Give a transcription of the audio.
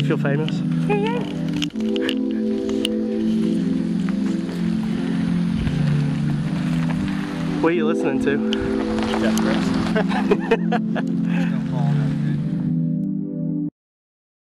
Do you feel famous? Yeah. What are you listening to? Jeff Briggs.